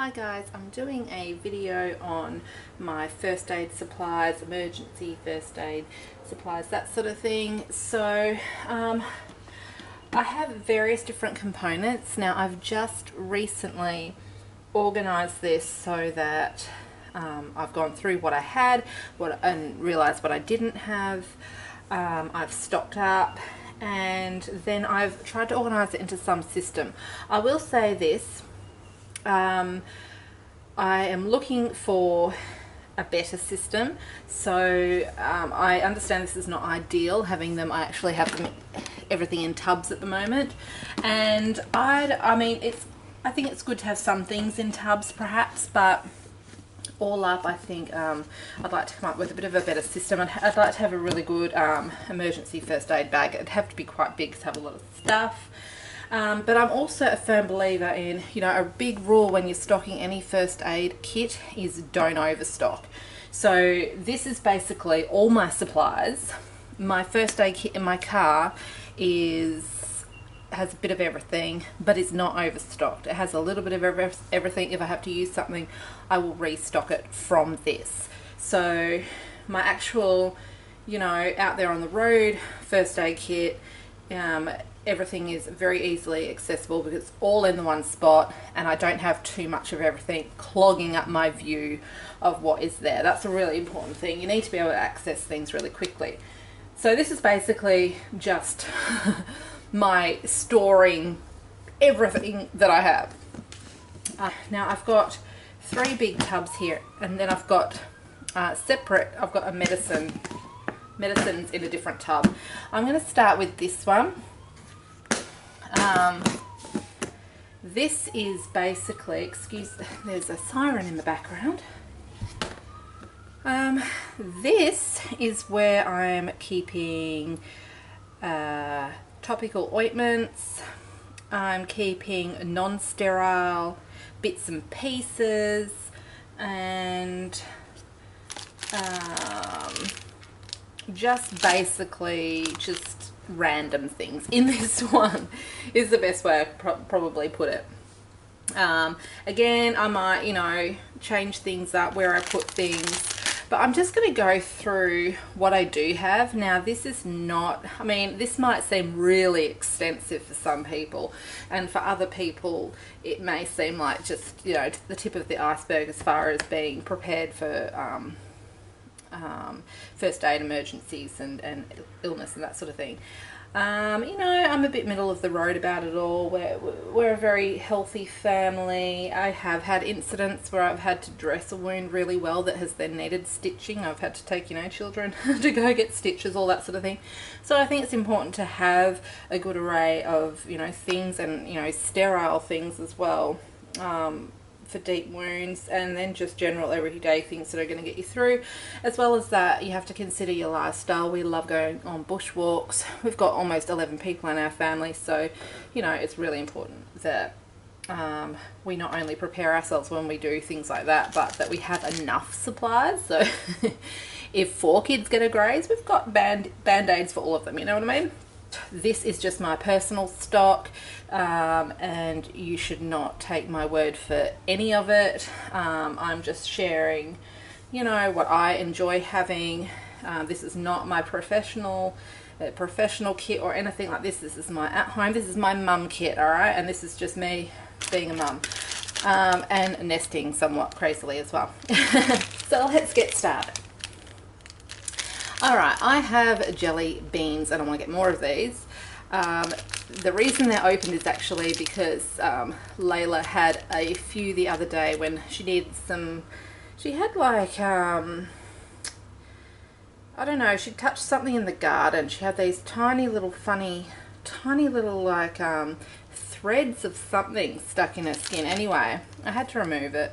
Hi guys, I'm doing a video on my first aid supplies, emergency first aid supplies, that sort of thing. So I have various different components. Now I've just recently organized this so that I've gone through what I had and realized what I didn't have. I've stocked up, and then I've tried to organize it into some system. I will say this, I am looking for a better system, so I understand this is not ideal having them. I actually have them, everything in tubs at the moment, and I mean, I think it's good to have some things in tubs perhaps, but all up I think I'd like to come up with a bit of a better system. I'd like to have a really good emergency first aid bag. It'd have to be quite big to have a lot of stuff. But I'm also a firm believer in, you know, a big rule when you're stocking any first aid kit is don't overstock. So this is basically all my supplies. My first aid kit in my car has a bit of everything, but it's not overstocked. It has a little bit of everything. If I have to use something, I will restock it from this. So my actual, you know, out there on the road first aid kit, everything is very easily accessible because it's all in the one spot, and I don't have too much of everything clogging up my view of what is there. That's a really important thing. You need to be able to access things really quickly. So this is basically just my storing everything that I have. Now I've got three big tubs here, and then I've got I've got a medicines in a different tub. I'm going to start with this one. This is basically, there's a siren in the background. This is where I'm keeping topical ointments. I'm keeping non-sterile bits and pieces, and just basically just random things. In this one is the best way I could probably put it. Again, I might, you know, change things up where I put things, but I'm just going to go through what I do have. Now this is not, I mean, this might seem really extensive for some people, and for other people it may seem like just, you know, the tip of the iceberg as far as being prepared for first aid emergencies and illness and that sort of thing. You know, I'm a bit middle of the road about it all. We're a very healthy family. I have had incidents where I've had to dress a wound really well that has then needed stitching. I've had to take, you know, children to go get stitches, all that sort of thing. So I think it's important to have a good array of, you know, things, and, you know, sterile things as well, for deep wounds, and then just general everyday things that are going to get you through. As well as that, you have to consider your lifestyle. We love going on bush walks. We've got almost 11 people in our family, so, you know, it's really important that we not only prepare ourselves when we do things like that, but that we have enough supplies. So if 4 kids get a graze, we've got band-aids for all of them, you know what I mean? This is just my personal stock, and you should not take my word for any of it. I'm just sharing, you know, what I enjoy having. This is not my professional kit or anything like this. This is my at home. This is my mum kit, all right? And this is just me being a mum, and nesting somewhat crazily as well. So let's get started. Alright, I have jelly beans, and I want to get more of these. The reason they're opened is actually because Layla had a few the other day when she needed some. She had like, I don't know, she touched something in the garden. She had these tiny little funny, tiny little like threads of something stuck in her skin. Anyway, I had to remove it.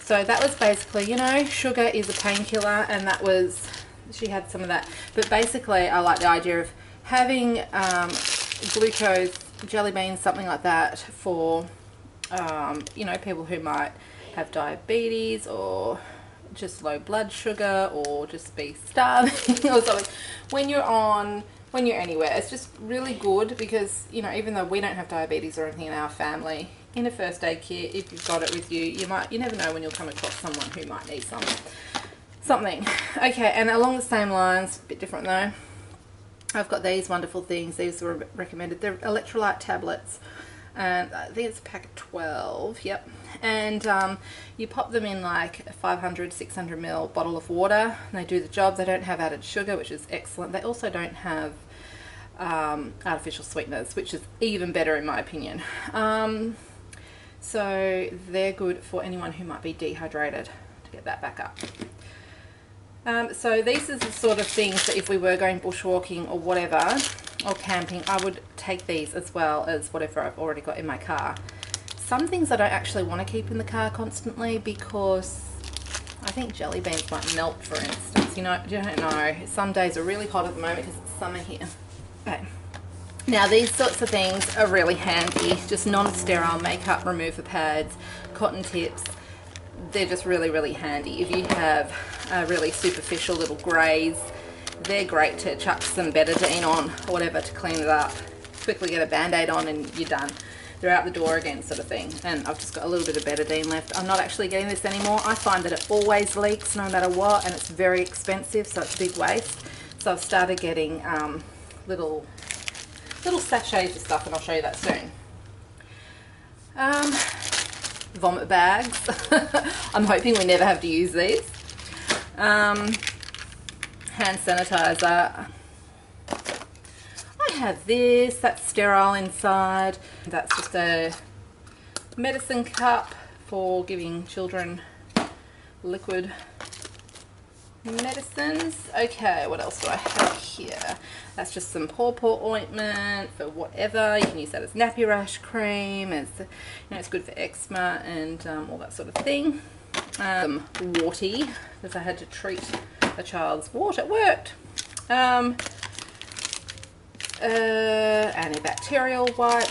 So that was basically, you know, sugar is a painkiller, and that was, she had some of that. But basically I like the idea of having glucose, jelly beans, something like that for you know, people who might have diabetes or just low blood sugar or just be starving or something. When you're anywhere, it's just really good because, you know, even though we don't have diabetes or anything in our family, in a first aid kit if you've got it with you. You never know when you'll come across someone who might need something. Okay, and along the same lines, a bit different though, I've got these wonderful things. These were recommended. They're electrolyte tablets. And I think it's a pack of 12, yep. And you pop them in like a 500, 600 ml bottle of water, and they do the job. They don't have added sugar, which is excellent. They also don't have artificial sweeteners, which is even better in my opinion. So they're good for anyone who might be dehydrated, to get that back up. So these are the sort of things that if we were going bushwalking or whatever, or camping, I would take these as well as whatever I've already got in my car. Some things I don't actually want to keep in the car constantly because I think jelly beans might melt, for instance. You don't know. Some days are really hot at the moment because it's summer here. Okay. Now these sorts of things are really handy. Just non-sterile makeup remover pads, cotton tips. They're just really, really handy. If you have really superficial little greys, they're great to chuck some betadine on or whatever to clean it up. Quickly get a band-aid on and you're done. They're out the door again, sort of thing. And I've just got a little bit of betadine left. I'm not actually getting this anymore. I find that it always leaks no matter what, and it's very expensive, so it's a big waste. So I've started getting little sachets of stuff, and I'll show you that soon. Vomit bags. I'm hoping we never have to use these. Hand sanitizer. I have this, that's sterile inside. That's just a medicine cup for giving children liquid medicines. Okay, what else do I have here? That's just some pawpaw ointment for whatever. You can use that as nappy rash cream. It's good for eczema and all that sort of thing. Some warty, because I had to treat a child's wart at work. Antibacterial wipes.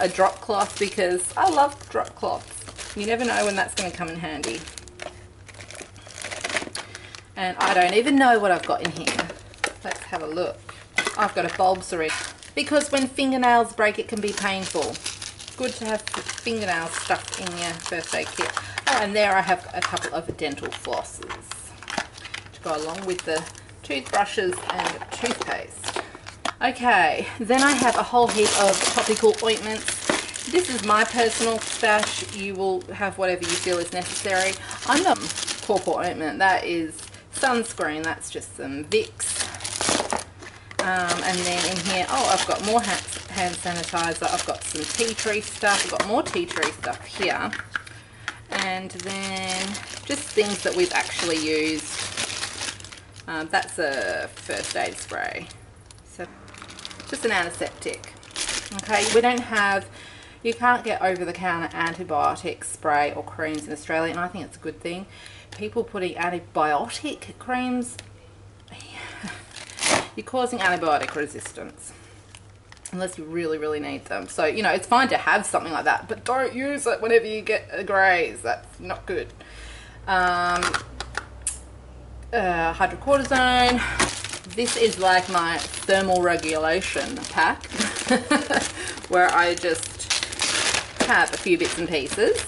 A drop cloth, because I love drop cloths. You never know when that's going to come in handy. And I don't even know what I've got in here. Let's have a look. I've got a bulbsary, because when fingernails break it can be painful. Good to have fingernail stuff in your first aid kit. Oh, and there I have a couple of dental flosses go along with the toothbrushes and toothpaste. Okay, then I have a whole heap of topical ointments. This is my personal stash. You will have whatever you feel is necessary. I'm not pawpaw ointment, that is sunscreen, that's just some Vicks. And then in here, I've got more hand sanitizer, I've got some tea tree stuff, I've got more tea tree stuff here. And then just things that we've actually used. That's a first aid spray, so just an antiseptic. Okay, we don't have, you can't get over-the-counter antibiotic spray or creams in Australia, and I think it's a good thing. People putting antibiotic creams, you're causing antibiotic resistance unless you really, really need them. So, it's fine to have something like that, but don't use it whenever you get a graze. That's not good. Hydrocortisone. This is like my thermal regulation pack where I just have a few bits and pieces.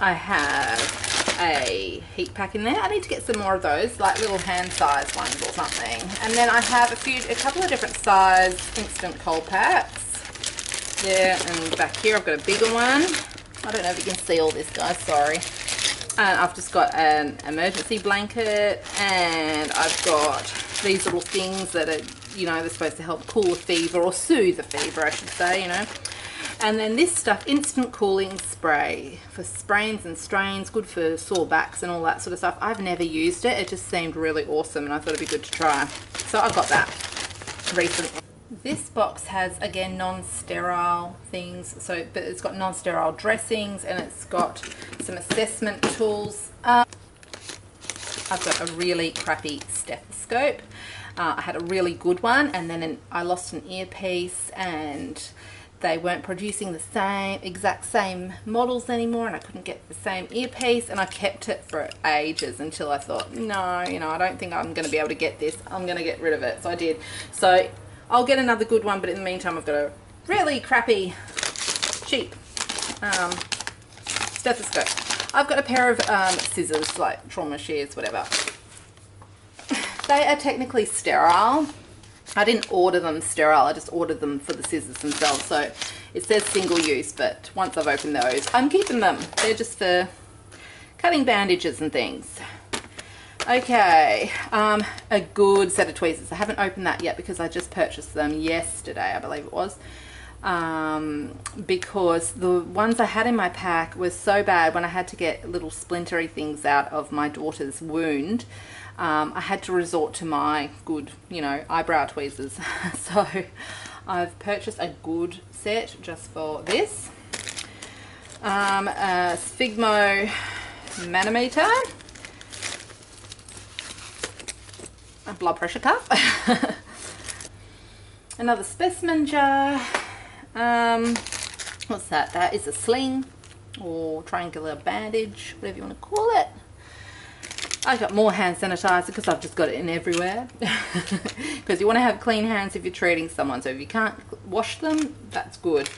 I have a heat pack in there. I need to get some more of those, like little hand size ones or something. And then I have a couple of different size instant cold packs there, and back here I've got a bigger one. I don't know if you can see all this, guys, sorry. And I've just got an emergency blanket, and I've got these little things that are, they're supposed to help cool a fever, or soothe a fever, I should say, And then this stuff, instant cooling spray for sprains and strains, good for sore backs and all that sort of stuff. I've never used it. It just seemed really awesome, and I thought it'd be good to try. So I've got that recently. This box has, again, non-sterile things, but it's got non-sterile dressings, and it's got some assessment tools. I've got a really crappy stethoscope. I had a really good one, and then I lost an earpiece, and they weren't producing the exact same models anymore, and I couldn't get the same earpiece, and I kept it for ages until I thought, no, I don't think I'm going to be able to get this. I'm going to get rid of it. So I did. So I'll get another good one, but in the meantime I've got a really crappy, cheap stethoscope. I've got a pair of scissors, like trauma shears, whatever. They are technically sterile. I didn't order them sterile, I just ordered them for the scissors themselves. So it says single use, but once I've opened those, I'm keeping them. They're just for cutting bandages and things. Okay, a good set of tweezers. I haven't opened that yet because I just purchased them yesterday, I believe it was. Because the ones I had in my pack were so bad when I had to get little splintery things out of my daughter's wound. I had to resort to my good, you know, eyebrow tweezers. So I've purchased a good set just for this. A Sphygmo manometer, a blood pressure cuff, another specimen jar. What's that? That is a sling or triangular bandage, whatever you want to call it. I got more hand sanitizer because I've just got it in everywhere. Because you want to have clean hands if you're treating someone. So if you can't wash them, that's good.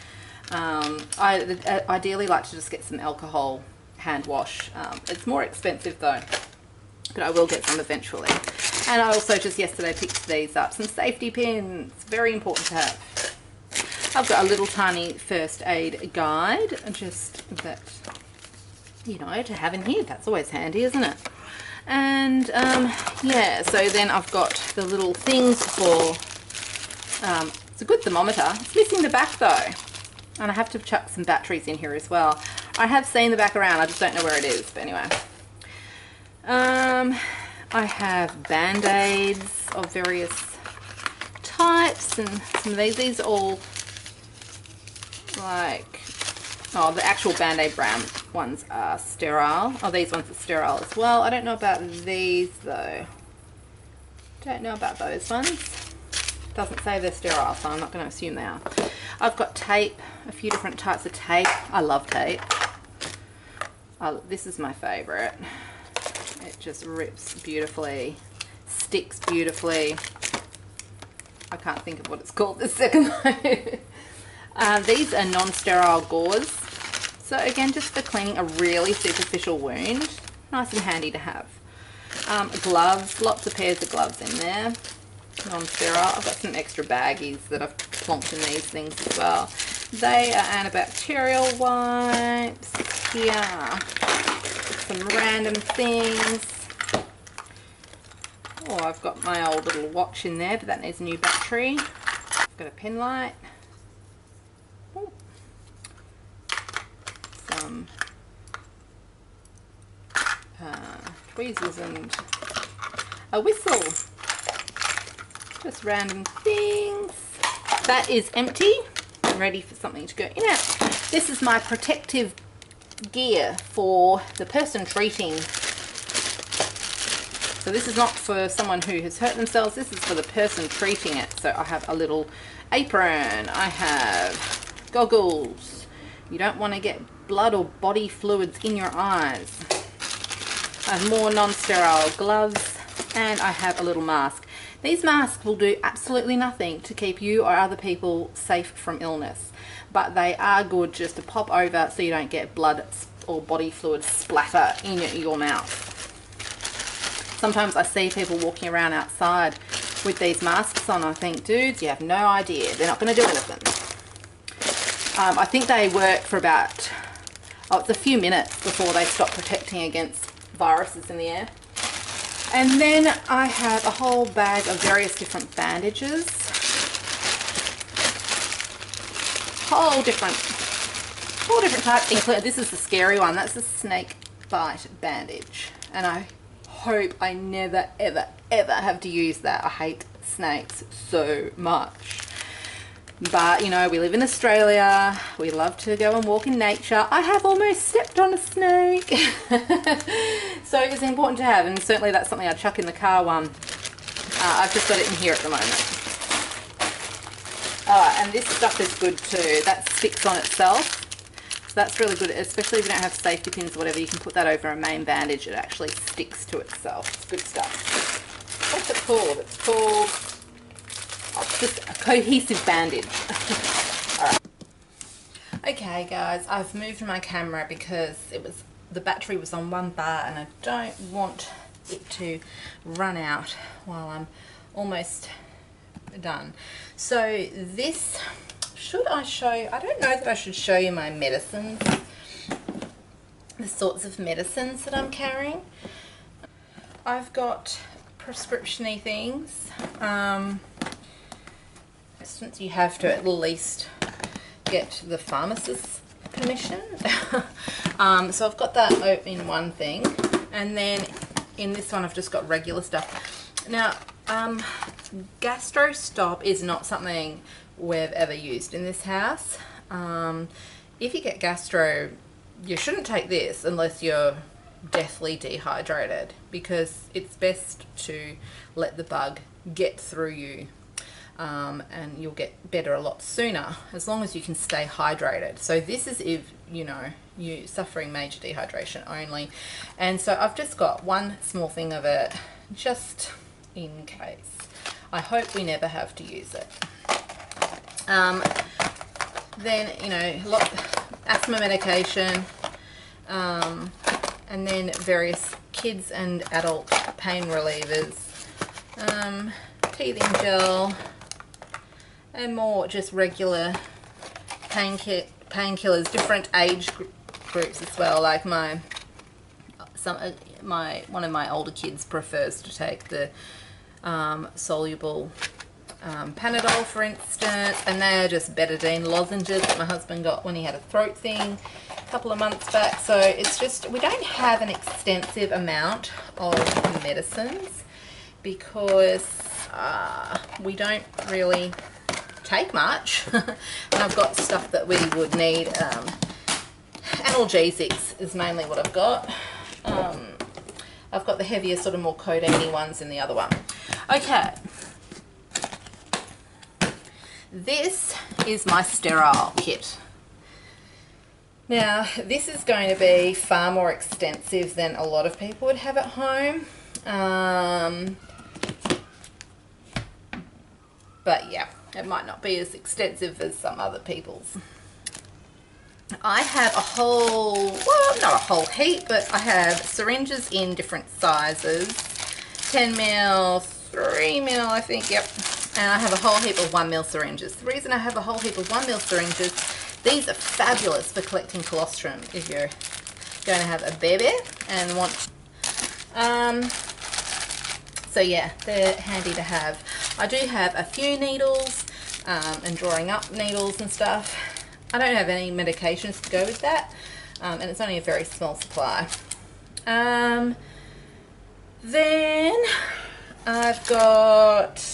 I ideally like to just get some alcohol hand wash. It's more expensive though, but I will get some eventually. And I also just yesterday picked these up. Some safety pins, very important to have. I've got a little tiny first aid guide, just that, you know, to have in here. That's always handy, isn't it? And yeah, so then I've got the little things for, it's a good thermometer. It's missing the back though, and I have to chuck some batteries in here as well. I have seen the back around, I just don't know where it is, but anyway. I have band-aids of various types and some of these. These are all like, oh, the actual Band-Aid brand ones are sterile. Oh, these ones are sterile as well. I don't know about these though. Don't know about those ones. Doesn't say they're sterile, so I'm not going to assume they are. I've got tape, a few different types of tape. I love tape. This is my favourite. It just rips beautifully, sticks beautifully. I can't think of what it's called this second though. These are non-sterile gauze, so again just for cleaning a really superficial wound, nice and handy to have. Gloves, lots of pairs of gloves in there, non-sterile. I've got some extra baggies that I've plonked in these things as well. They are antibacterial wipes, yeah, some random things. Oh, I've got my old little watch in there, but that needs a new battery. I've got a pen light. Some tweezers and a whistle. Just random things. That is empty and ready for something to go in it. This is my protective gear for the person treating. So this is not for someone who has hurt themselves, this is for the person treating it. So I have a little apron, I have goggles. You don't want to get blood or body fluids in your eyes. I have more non-sterile gloves, and I have a little mask. These masks will do absolutely nothing to keep you or other people safe from illness, but they are good just to pop over so you don't get blood or body fluid splatter in your mouth. Sometimes I see people walking around outside with these masks on. I think, dudes, you have no idea. They're not going to do anything. I think they work for about, oh, it's a few minutes before they stop protecting against viruses in the air. And then I have a whole bag of various different bandages. Whole different types, including, this is the scary one, that's the snake bite bandage. And I hope I never, ever, ever have to use that. I hate snakes so much. But, you know, we live in Australia. We love to go and walk in nature. I have almost stepped on a snake. So it's important to have, and certainly that's something I chuck in the car one. I've just got it in here at the moment. And this stuff is good too. That sticks on itself, so that's really good, especially if you don't have safety pins or whatever. You can put that over a main bandage. It actually sticks to itself. It's good stuff. What's it called? It's called just a cohesive bandage. All right. Okay guys, I've moved my camera because the battery was on one bar and I don't want it to run out while I'm almost done. So this, I don't know that I should show you my medicines, the sorts of medicines that I'm carrying. I've got prescription-y things, since you have to at least get the pharmacist's permission. So I've got that in one thing, and then in this one I've just got regular stuff. Now GastroStop is not something we've ever used in this house. If you get gastro, you shouldn't take this unless you're deathly dehydrated, because it's best to let the bug get through you. And you'll get better a lot sooner, as long as you can stay hydrated. So this is if, you know, you're suffering major dehydration only. And so I've just got one small thing of it, just in case. I hope we never have to use it. Then, you know, asthma medication, and then various kids and adult pain relievers, teething gel, and more just regular painkillers, different age groups as well. Like one of my older kids prefers to take the soluble Panadol, for instance, and they are just Betadine lozenges that my husband got when he had a throat thing a couple of months back. So it's just, we don't have an extensive amount of medicines because we don't really take much. And I've got stuff that we would need. Analgesics is mainly what I've got. I've got the heavier, sort of more codeine-y ones in the other one. Okay, this is my sterile kit. Now this is going to be far more extensive than a lot of people would have at home. But yeah, it might not be as extensive as some other people's. I have a whole, well, not a whole heap, but I have syringes in different sizes, 10 mil, 3 mil I think, yep. And I have a whole heap of 1 mil syringes. The reason I have a whole heap of 1 mil syringes, these are fabulous for collecting colostrum if you're going to have a baby and want, so yeah, they're handy to have. I do have a few needles and drawing up needles and stuff. I don't have any medications to go with that, and it's only a very small supply. Then I've got,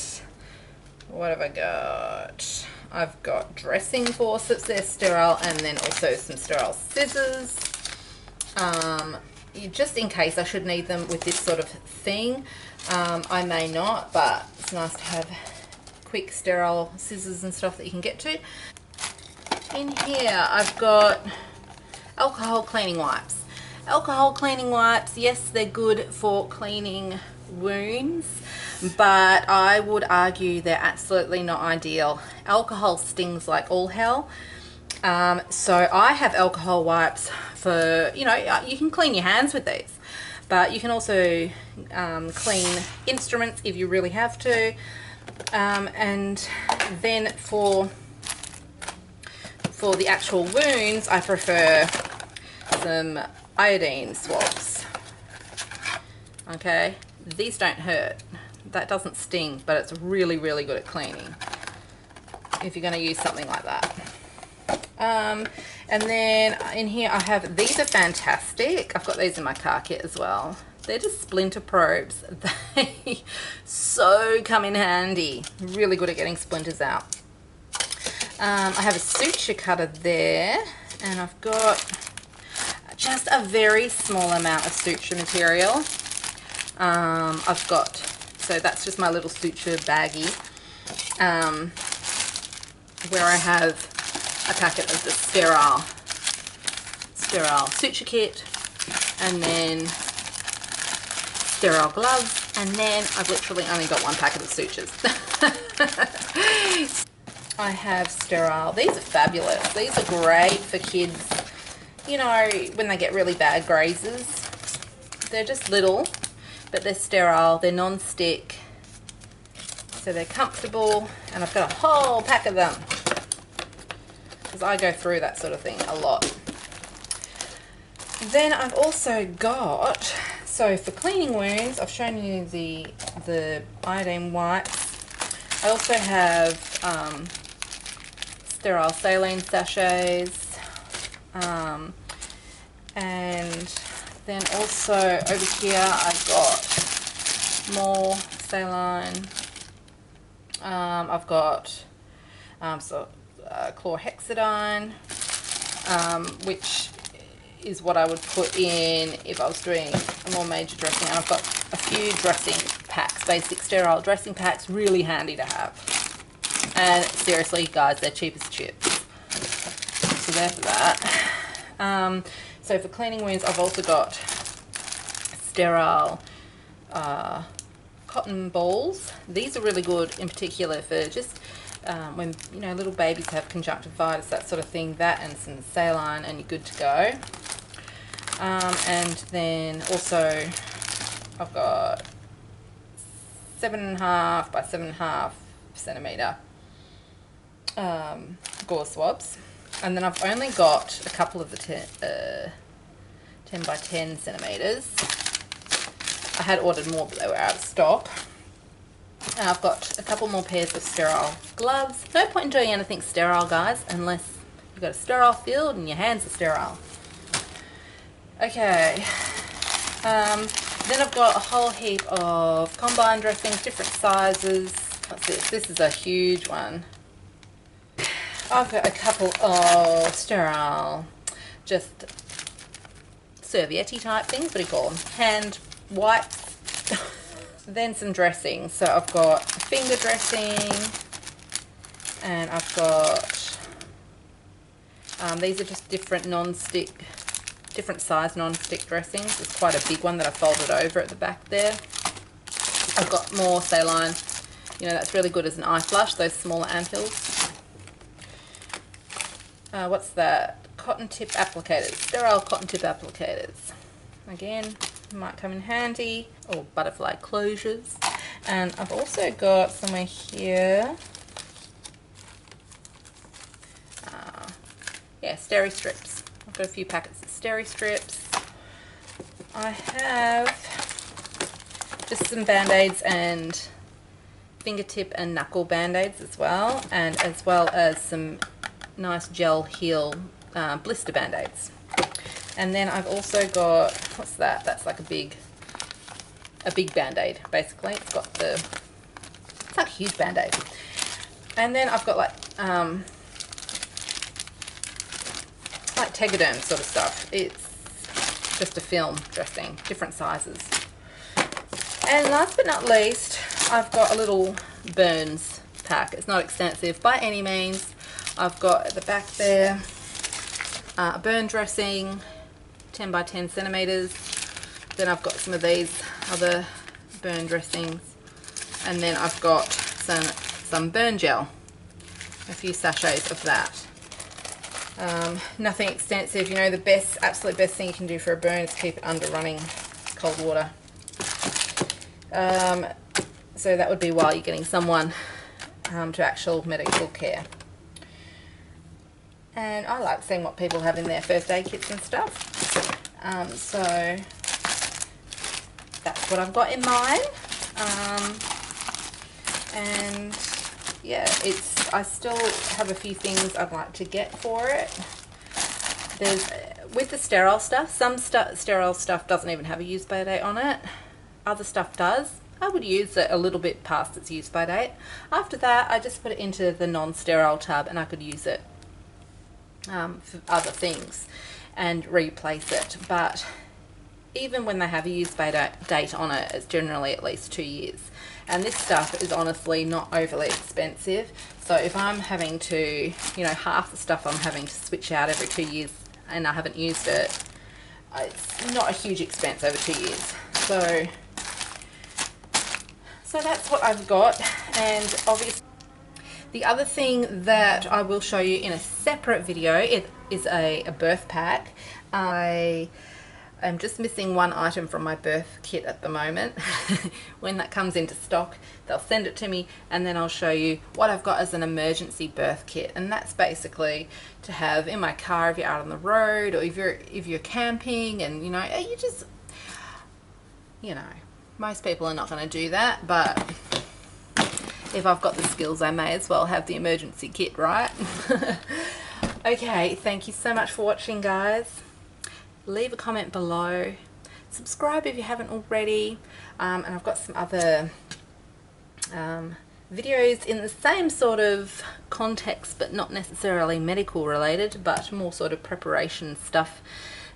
what have I got? I've got dressing forceps, they're sterile, and then also some sterile scissors. Just in case I should need them with this sort of thing. I may not, but it's nice to have quick sterile scissors and stuff that you can get to. In here I've got alcohol cleaning wipes. Alcohol cleaning wipes, yes, they're good for cleaning wounds, but I would argue they're absolutely not ideal. Alcohol stings like all hell. So I have alcohol wipes for, you know, you can clean your hands with these, but you can also clean instruments if you really have to. And then for the actual wounds, I prefer some iodine swabs. Okay, these don't hurt. That doesn't sting, but it's really, really good at cleaning if you're going to use something like that. And then in here I have, these are fantastic. I've got these in my car kit as well. They're just splinter probes. They so come in handy. Really good at getting splinters out. I have a suture cutter there, and I've got just a very small amount of suture material. I've got, so that's just my little suture baggie, where I have a packet of the sterile suture kit, and then sterile gloves, and then I've literally only got one packet of sutures. I have sterile. These are fabulous. These are great for kids, you know, when they get really bad grazes. They're just little, but they're sterile. They're non-stick, so they're comfortable. And I've got a whole pack of them because I go through that sort of thing a lot. Then I've also got, so for cleaning wounds, I've shown you the iodine wipes. I also have sterile saline sachets, and then also over here I've got more saline. I've got chlorhexidine, which is what I would put in if I was doing a more major dressing. And I've got a few dressing packs, basic sterile dressing packs, really handy to have. And seriously, guys, they're cheap as chips. So there for that. So for cleaning wounds, I've also got sterile cotton balls. These are really good, in particular for just when, you know, little babies have conjunctivitis, that sort of thing. That and some saline, and you're good to go. And then also I've got 7.5 by 7.5 centimetre gauze swabs, and then I've only got a couple of the 10 by 10 centimetres. I had ordered more, but they were out of stock. And I've got a couple more pairs of sterile gloves. No point in doing anything sterile, guys, unless you've got a sterile field and your hands are sterile. Okay. Then I've got a whole heap of combine dressings, different sizes. What's this? This is a huge one. I've got a couple of sterile, just serviette type things. What do you call them? Hand wipes. Then some dressings. So I've got finger dressing, and I've got these are just different non-stick, different size non-stick dressings. It's quite a big one that I folded over at the back there. I've got more saline, you know, that's really good as an eye flush, those smaller ampules. What's that? Cotton tip applicators, sterile cotton tip applicators. Again, might come in handy, or butterfly closures. And I've also got somewhere here, yeah, Steri strips. I've got a few packets of Steri strips. I have just some band-aids and fingertip and knuckle band-aids as well, and as well as some nice gel heel blister band-aids. And then I've also got, what's that? That's like a big band-aid, basically. It's got the, it's like a huge band-aid. And then I've got like Tegaderm sort of stuff. It's just a film dressing, different sizes. And last but not least, I've got a little burns pack. It's not extensive by any means. I've got at the back there a burn dressing, 10 by 10 centimeters. Then I've got some of these other burn dressings, and then I've got some burn gel, a few sachets of that. Nothing extensive, you know. The best, absolute best thing you can do for a burn is keep it under running cold water. So that would be while you're getting someone to actual medical care. And I like seeing what people have in their first aid kits and stuff. So that's what I've got in mine. And yeah, it's, I still have a few things I'd like to get for it. There's, with the sterile stuff, some sterile stuff doesn't even have a use by date on it. Other stuff does. I would use it a little bit past its use by date. After that, I just put it into the non-sterile tub and I could use it for other things and replace it. But even when they have a use by date on it, it's generally at least 2 years, and this stuff is honestly not overly expensive. So if I'm having to, you know, half the stuff I'm having to switch out every 2 years and I haven't used it, it's not a huge expense over 2 years. So that's what I've got. And obviously The other thing that I will show you in a separate video is a birth pack. I'm just missing one item from my birth kit at the moment. When that comes into stock, they'll send it to me, and then I'll show you what I've got as an emergency birth kit. And that's basically to have in my car if you're out on the road, or if you're camping, and you know, most people are not going to do that, but if I've got the skills, I may as well have the emergency kit, right? Okay, thank you so much for watching, guys. Leave a comment below, subscribe if you haven't already, and I've got some other videos in the same sort of context, but not necessarily medical related, but more sort of preparation stuff.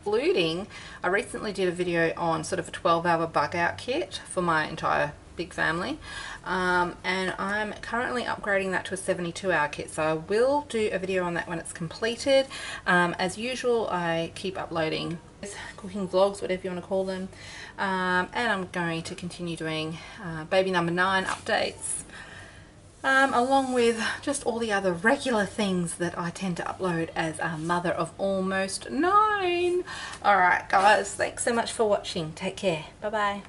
Including, I recently did a video on sort of a 12-hour bug out kit for my entire big family, and I'm currently upgrading that to a 72-hour kit, so I will do a video on that when it's completed. As usual, I keep uploading cooking vlogs, whatever you want to call them, and I'm going to continue doing baby number 9 updates, along with just all the other regular things that I tend to upload as a mother of almost 9. Alright guys, thanks so much for watching. Take care. Bye bye.